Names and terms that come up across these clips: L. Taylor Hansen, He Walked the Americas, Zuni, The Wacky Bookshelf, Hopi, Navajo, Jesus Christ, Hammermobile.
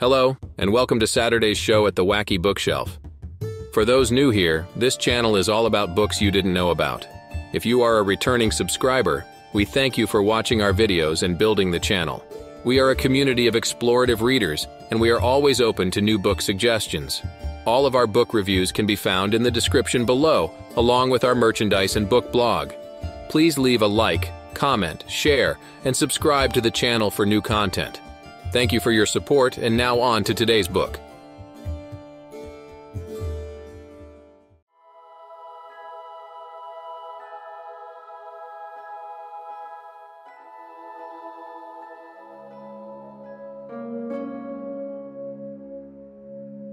Hello, and welcome to Saturday's show at the Wacky Bookshelf. For those new here, this channel is all about books you didn't know about. If you are a returning subscriber, we thank you for watching our videos and building the channel. We are a community of explorative readers, and we are always open to new book suggestions. All of our book reviews can be found in the description below, along with our merchandise and book blog. Please leave a like, comment, share, and subscribe to the channel for new content. Thank you for your support, and now on to today's book.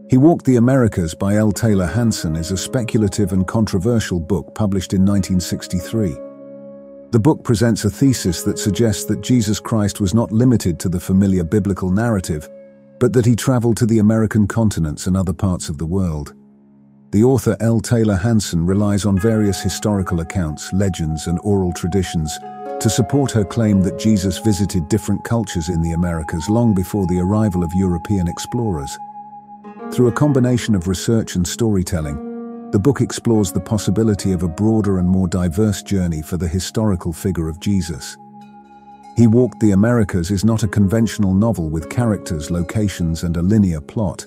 He Walked the Americas by L. Taylor Hansen is a speculative and controversial book published in 1963. The book presents a thesis that suggests that Jesus Christ was not limited to the familiar biblical narrative, but that he traveled to the American continents and other parts of the world. The author L. Taylor Hansen relies on various historical accounts, legends, and oral traditions to support her claim that Jesus visited different cultures in the Americas long before the arrival of European explorers. Through a combination of research and storytelling, the book explores the possibility of a broader and more diverse journey for the historical figure of Jesus. He Walked the Americas is not a conventional novel with characters, locations, and a linear plot.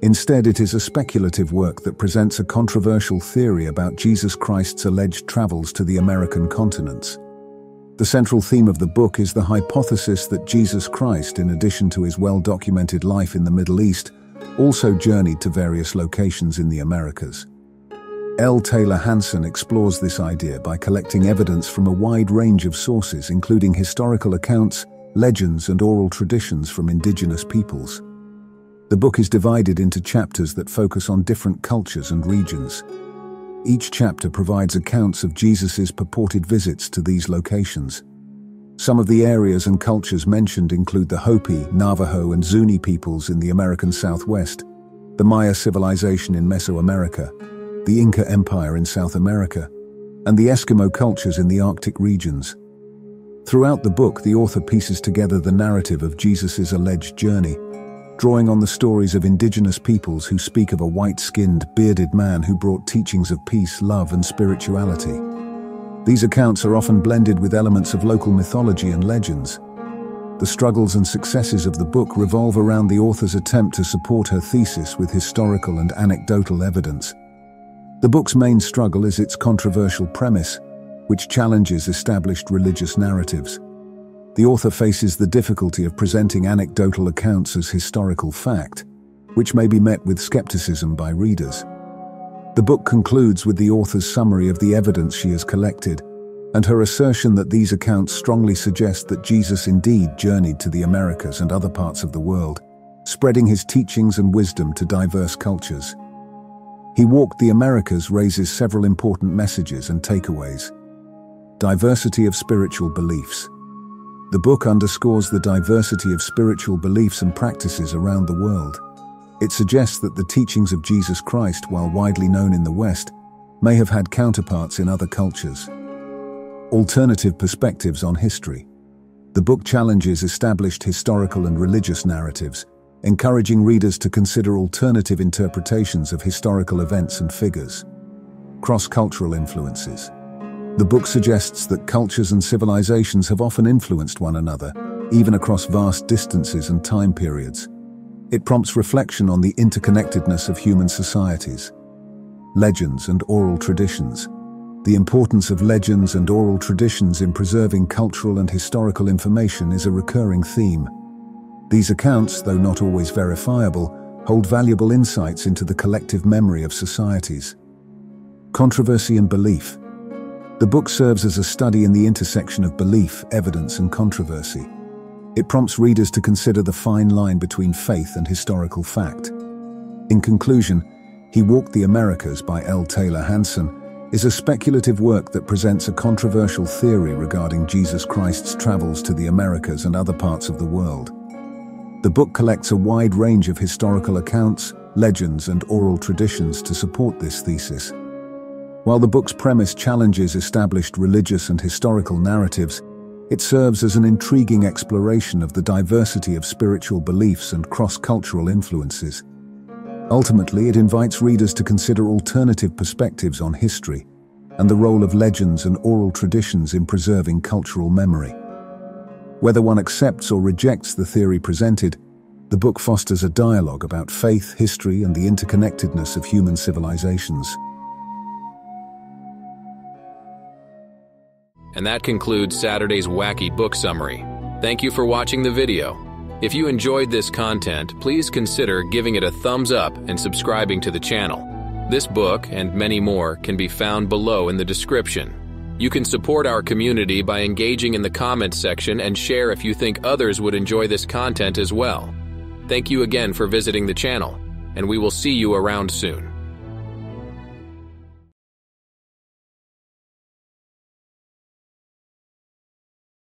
Instead, it is a speculative work that presents a controversial theory about Jesus Christ's alleged travels to the American continents. The central theme of the book is the hypothesis that Jesus Christ, in addition to his well-documented life in the Middle East, also journeyed to various locations in the Americas. L. Taylor Hansen explores this idea by collecting evidence from a wide range of sources, including historical accounts, legends, and oral traditions from indigenous peoples. The book is divided into chapters that focus on different cultures and regions. Each chapter provides accounts of Jesus's purported visits to these locations. Some of the areas and cultures mentioned include the Hopi, Navajo, and Zuni peoples in the American Southwest, the Maya civilization in Mesoamerica, the Inca Empire in South America, and the Eskimo cultures in the Arctic regions. Throughout the book, the author pieces together the narrative of Jesus's alleged journey, drawing on the stories of indigenous peoples who speak of a white-skinned, bearded man who brought teachings of peace, love, and spirituality. These accounts are often blended with elements of local mythology and legends. The struggles and successes of the book revolve around the author's attempt to support her thesis with historical and anecdotal evidence. The book's main struggle is its controversial premise, which challenges established religious narratives. The author faces the difficulty of presenting anecdotal accounts as historical fact, which may be met with skepticism by readers. The book concludes with the author's summary of the evidence she has collected, and her assertion that these accounts strongly suggest that Jesus indeed journeyed to the Americas and other parts of the world, spreading his teachings and wisdom to diverse cultures. He Walked the Americas raises several important messages and takeaways. Diversity of spiritual beliefs. The book underscores the diversity of spiritual beliefs and practices around the world. It suggests that the teachings of Jesus Christ, while widely known in the West, may have had counterparts in other cultures. Alternative perspectives on history. The book challenges established historical and religious narratives, encouraging readers to consider alternative interpretations of historical events and figures. Cross-cultural influences. The book suggests that cultures and civilizations have often influenced one another, even across vast distances and time periods. It prompts reflection on the interconnectedness of human societies. Legends and oral traditions. The importance of legends and oral traditions in preserving cultural and historical information is a recurring theme. These accounts, though not always verifiable, hold valuable insights into the collective memory of societies. Controversy and belief. The book serves as a study in the intersection of belief, evidence, and controversy. It prompts readers to consider the fine line between faith and historical fact. In conclusion, He Walked the Americas by L. Taylor Hansen is a speculative work that presents a controversial theory regarding Jesus Christ's travels to the Americas and other parts of the world. The book collects a wide range of historical accounts, legends, and oral traditions to support this thesis. While the book's premise challenges established religious and historical narratives, It serves as an intriguing exploration of the diversity of spiritual beliefs and cross-cultural influences. Ultimately, it invites readers to consider alternative perspectives on history and the role of legends and oral traditions in preserving cultural memory. Whether one accepts or rejects the theory presented, the book fosters a dialogue about faith, history, and the interconnectedness of human civilizations. And that concludes Saturday's Wacky Book Summary. Thank you for watching the video. If you enjoyed this content, please consider giving it a thumbs up and subscribing to the channel. This book and many more can be found below in the description. You can support our community by engaging in the comments section and share if you think others would enjoy this content as well. Thank you again for visiting the channel, and we will see you around soon.